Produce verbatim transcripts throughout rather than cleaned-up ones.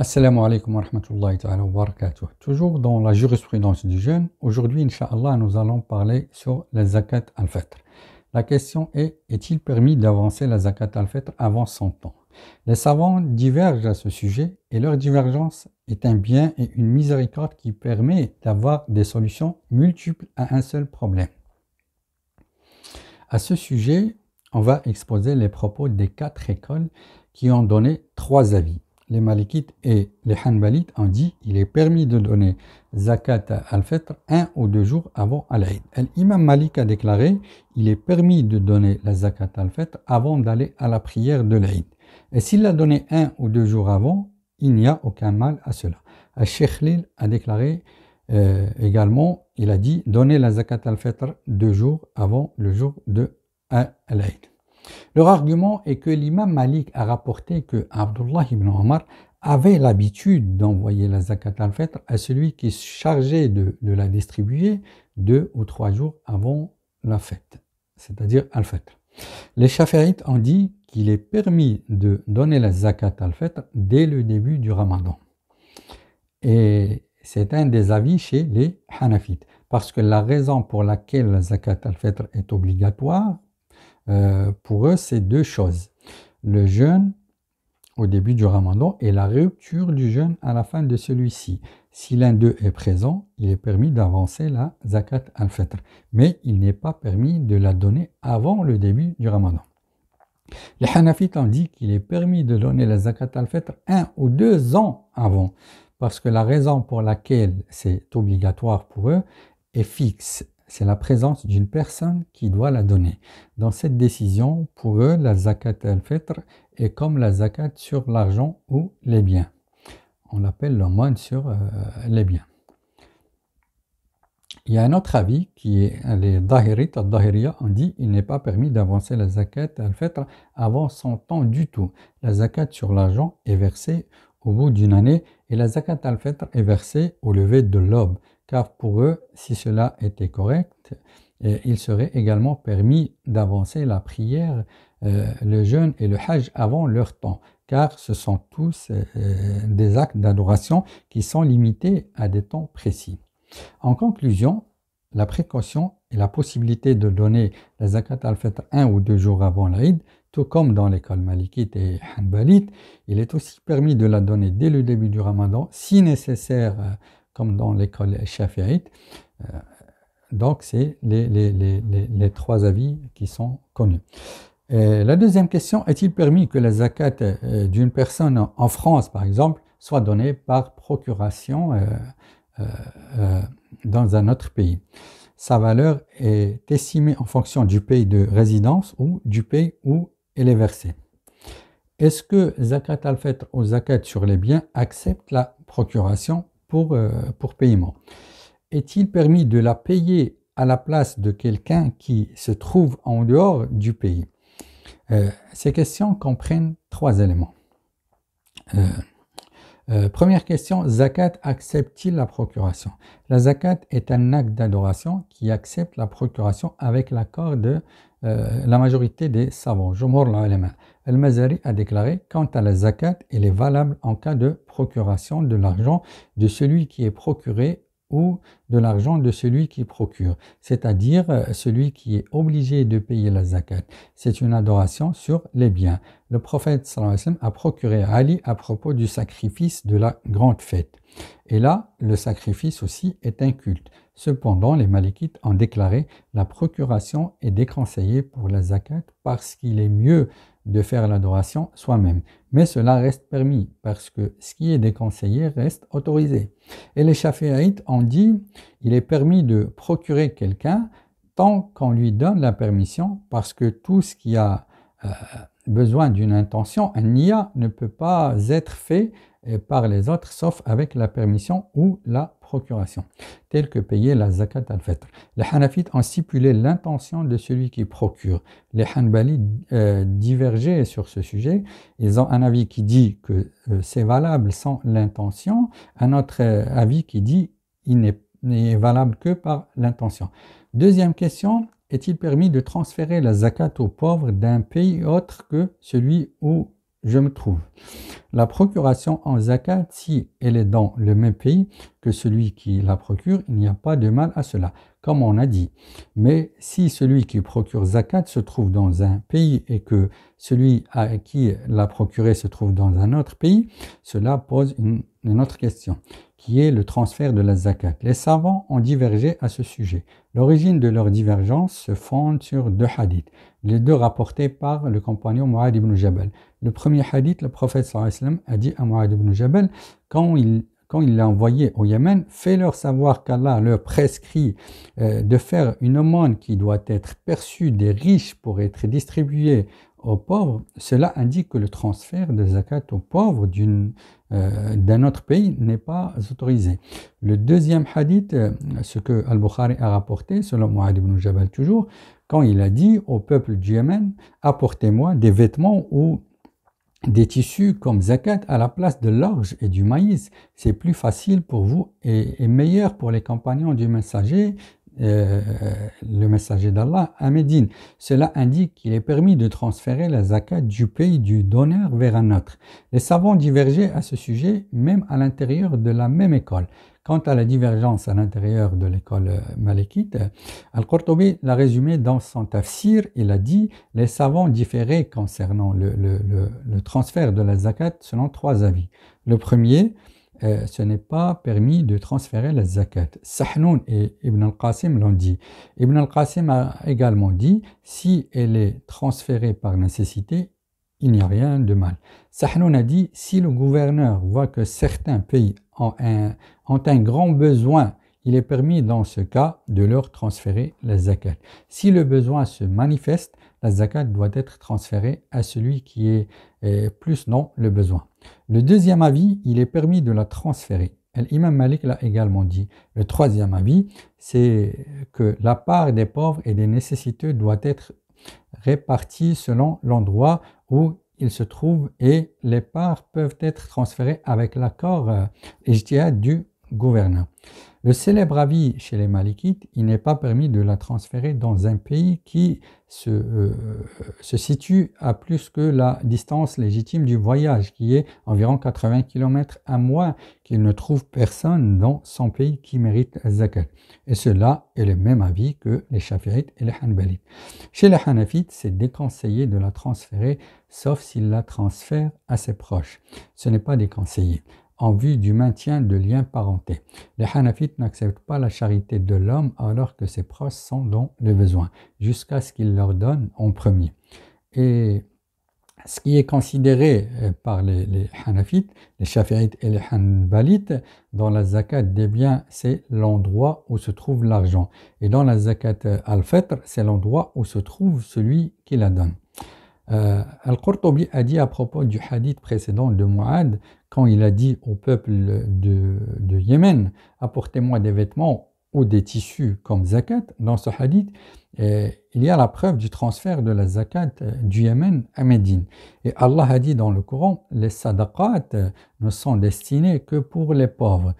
Assalamu alaikum wa rahmatullahi ta'ala wa barakatuh. Toujours dans la jurisprudence du jeûne, aujourd'hui, Inch'Allah, nous allons parler sur la zakat al-fitr. La question est, est-il permis d'avancer la zakat al-fitr avant son temps? Les savants divergent à ce sujet et leur divergence est un bien et une miséricorde qui permet d'avoir des solutions multiples à un seul problème. À ce sujet, on va exposer les propos des quatre écoles qui ont donné trois avis. Les Malikites et les Hanbalites ont dit qu'il est permis de donner zakat al-fitr un ou deux jours avant al-Eid. L'imam Malik a déclaré qu'il est permis de donner la zakat al-fitr avant d'aller à la prière de l'Eid. Et s'il l'a donné un ou deux jours avant, il n'y a aucun mal à cela. Cheikh Lil a déclaré euh, également, il a dit donner la zakat al-fitr deux jours avant le jour de al-Eid. Leur argument est que l'imam Malik a rapporté que Abdullah ibn Omar avait l'habitude d'envoyer la zakat al-fitr à celui qui se chargeait de, de la distribuer deux ou trois jours avant la fête, c'est-à-dire al-fitr. Les Shafi'ites ont dit qu'il est permis de donner la zakat al-fitr dès le début du ramadan. Et c'est un des avis chez les Hanafites, parce que la raison pour laquelle la zakat al-fitr est obligatoire, Euh, pour eux, c'est deux choses. Le jeûne au début du ramadan et la rupture du jeûne à la fin de celui-ci. Si l'un d'eux est présent, il est permis d'avancer la zakat al-fitr. Mais il n'est pas permis de la donner avant le début du ramadan. Les Hanafites ont dit qu'il est permis de donner la zakat al-fitr un ou deux ans avant. Parce que la raison pour laquelle c'est obligatoire pour eux est fixe. C'est la présence d'une personne qui doit la donner. Dans cette décision, pour eux, la zakat al-fitr est comme la zakat sur l'argent ou les biens. On l'appelle l'aumône sur euh, les biens. Il y a un autre avis qui est les Dahirites, les Dahiriya, on dit il n'est pas permis d'avancer la zakat al-fitr avant son temps du tout. La zakat sur l'argent est versée au bout d'une année et la zakat al-fitr est versée au lever de l'aube. Car pour eux, si cela était correct, eh, il serait également permis d'avancer la prière, euh, le jeûne et le hajj avant leur temps, car ce sont tous euh, des actes d'adoration qui sont limités à des temps précis. En conclusion, la précaution et la possibilité de donner la zakat al-fitr un ou deux jours avant l'Aïd, tout comme dans l'école malikite et hanbalite, il est aussi permis de la donner dès le début du ramadan, si nécessaire, euh, comme dans l'école shafi'ite. Euh, donc, c'est les, les, les, les, les trois avis qui sont connus. Et la deuxième question, est-il permis que la zakat euh, d'une personne en, en France, par exemple, soit donnée par procuration euh, euh, euh, dans un autre pays? Sa valeur est estimée en fonction du pays de résidence ou du pays où elle est versée. Est-ce que zakat al-fitr ou zakat sur les biens accepte la procuration Pour, euh, pour paiement? Est-il permis de la payer à la place de quelqu'un qui se trouve en dehors du pays? Euh, ces questions comprennent trois éléments. Euh, euh, première question, zakat accepte-t-il la procuration? La zakat est un acte d'adoration qui accepte la procuration avec l'accord de euh, la majorité des savants. Al-Mazari a déclaré quant à la zakat, elle est valable en cas de procuration de l'argent de celui qui est procuré ou de l'argent de celui qui procure, c'est-à-dire celui qui est obligé de payer la zakat. C'est une adoration sur les biens. Le prophète sallallahu alayhi wa sallam a procuré à Ali à propos du sacrifice de la grande fête. Et là, le sacrifice aussi est un culte. Cependant, les Malikites ont déclaré la procuration est déconseillée pour la zakat parce qu'il est mieux de faire l'adoration soi-même. Mais cela reste permis parce que ce qui est déconseillé reste autorisé. Et les Shafi'ites ont dit il est permis de procurer quelqu'un tant qu'on lui donne la permission, parce que tout ce qui a euh, besoin d'une intention, un niya, ne peut pas être fait par les autres sauf avec la permission ou la procuration, telle que payer la zakat al-fitr. Les Hanafites ont stipulé l'intention de celui qui procure. Les Hanbalites euh, divergeaient sur ce sujet. Ils ont un avis qui dit que euh, c'est valable sans l'intention, un autre euh, avis qui dit il n'est, n'est valable que par l'intention. Deuxième question, est-il permis de transférer la zakat aux pauvres d'un pays autre que celui où je me trouve. La procuration en zakat, si elle est dans le même pays que celui qui la procure, il n'y a pas de mal à cela, comme on a dit. Mais si celui qui procure zakat se trouve dans un pays et que celui à qui l'a procuré se trouve dans un autre pays, cela pose une, une autre question, qui est le transfert de la zakat. Les savants ont divergé à ce sujet. L'origine de leur divergence se fonde sur deux hadiths, les deux rapportés par le compagnon Mu'adh ibn Jabal. Le premier hadith, le prophète sallallahu alayhi wa sallam a dit à Mu'adh ibn Jabal, quand il quand il l'a envoyé au Yémen, fais-leur savoir qu'Allah leur prescrit euh, de faire une aumône qui doit être perçue des riches pour être distribuée aux pauvres. Cela indique que le transfert de zakat aux pauvres d'une euh, d'un autre pays n'est pas autorisé. Le deuxième hadith, euh, ce que Al-Bukhari a rapporté, selon Mu'adh ibn Jabal toujours, quand il a dit au peuple du Yémen, apportez-moi des vêtements ou des tissus comme zakat à la place de l'orge et du maïs, c'est plus facile pour vous et, et meilleur pour les compagnons du messager, euh, le messager d'Allah à Médine. Cela indique qu'il est permis de transférer la zakat du pays du donneur vers un autre. Les savants divergeaient à ce sujet même à l'intérieur de la même école. Quant à la divergence à l'intérieur de l'école malikite, Al-Qurtubi l'a résumé dans son tafsir. Il a dit « Les savants différaient concernant le, le, le, le transfert de la zakat selon trois avis. Le premier, euh, ce n'est pas permis de transférer la zakat. Sahnoun et Ibn al-Qasim l'ont dit. Ibn al-Qasim a également dit « Si elle est transférée par nécessité, il n'y a rien de mal. » Sahnoun a dit « Si le gouverneur voit que certains pays ont un, ont un grand besoin, il est permis dans ce cas de leur transférer la zakat. Si le besoin se manifeste, la zakat doit être transférée à celui qui est eh, plus dans le besoin. » Le deuxième avis, il est permis de la transférer. L'imam Malik l'a également dit. Le troisième avis, c'est que la part des pauvres et des nécessiteux doit être répartis selon l'endroit où ils se trouvent et les parts peuvent être transférées avec l'accord euh, ijtihad du gouverneur. Le célèbre avis chez les Malikites, il n'est pas permis de la transférer dans un pays qui se, euh, se situe à plus que la distance légitime du voyage, qui est environ quatre-vingts kilomètres, à moins qu'il ne trouve personne dans son pays qui mérite zakat. Et cela est le même avis que les Shafi'ites et les Hanbalites. Chez les Hanafites, c'est déconseillé de la transférer, sauf s'il la transfère à ses proches. Ce n'est pas déconseillé en vue du maintien de liens parentés. Les Hanafites n'acceptent pas la charité de l'homme alors que ses proches sont dans le besoin, jusqu'à ce qu'il leur donne en premier. Et ce qui est considéré par les, les Hanafites, les Shafi'ites et les Hanbalites, dans la zakat des biens, c'est l'endroit où se trouve l'argent. Et dans la zakat al-fitr, c'est l'endroit où se trouve celui qui la donne. Euh, Al-Qurtubi a dit à propos du hadith précédent de Mu'adh, quand il a dit au peuple de, de Yémen, apportez-moi des vêtements ou des tissus comme zakat, dans ce hadith, eh, il y a la preuve du transfert de la zakat du Yémen à Médine. Et Allah a dit dans le Coran, les sadaqat ne sont destinés que pour les pauvres.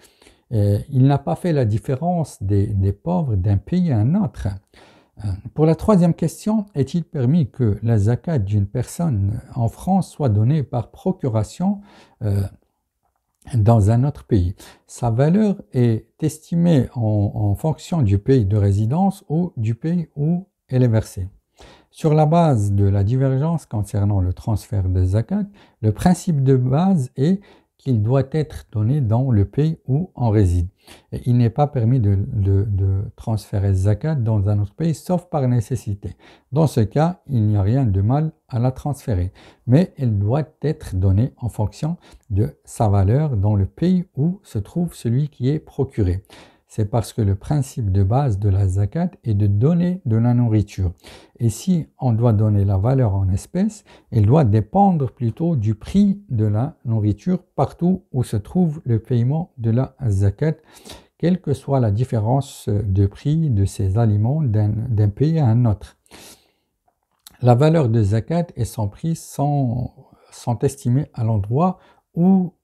Et il n'a pas fait la différence des, des pauvres d'un pays à un autre. Pour la troisième question, est-il permis que la zakat d'une personne en France soit donnée par procuration euh, dans un autre pays? Sa valeur est estimée en, en fonction du pays de résidence ou du pays où elle est versée. Sur la base de la divergence concernant le transfert de zakat, le principe de base est qu'il doit être donné dans le pays où on réside. Et il n'est pas permis de, de, de transférer zakat dans un autre pays, sauf par nécessité. Dans ce cas, il n'y a rien de mal à la transférer, mais elle doit être donnée en fonction de sa valeur dans le pays où se trouve celui qui est procuré. C'est parce que le principe de base de la zakat est de donner de la nourriture. Et si on doit donner la valeur en espèces, elle doit dépendre plutôt du prix de la nourriture partout où se trouve le paiement de la zakat, quelle que soit la différence de prix de ces aliments d'un pays à un autre. La valeur de zakat et son prix sont, sont estimés à l'endroit où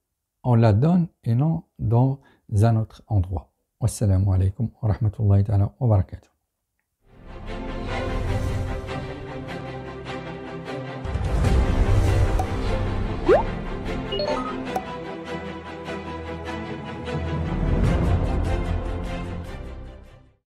on la donne et non dans un autre endroit. والسلام عليكم ورحمة الله تعالى وبركاته.